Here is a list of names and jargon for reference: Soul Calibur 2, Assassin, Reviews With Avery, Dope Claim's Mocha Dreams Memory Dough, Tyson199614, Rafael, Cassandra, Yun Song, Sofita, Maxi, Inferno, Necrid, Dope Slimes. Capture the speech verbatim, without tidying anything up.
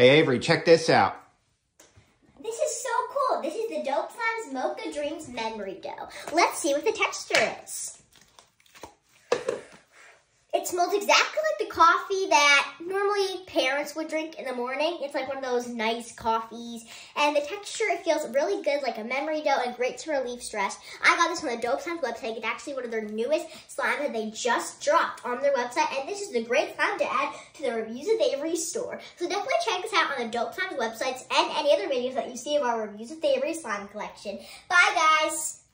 Hey Avery, check this out. This is so cool. This is the Dope Claim's Mocha Dreams Memory Dough. Let's see what the texture is. It smells exactly like the coffee that normally parents would drink in the morning. It's like one of those nice coffees. And the texture, it feels really good, like a memory dough and great to relieve stress. I got this on the Dope Slime's website. It's actually one of their newest slimes that they just dropped on their website. And this is a great slime to add to the Reviews With Avery store. So definitely check this out on the Dope Slime's websites and any other videos that you see of our Reviews With Avery slime collection. Bye, guys.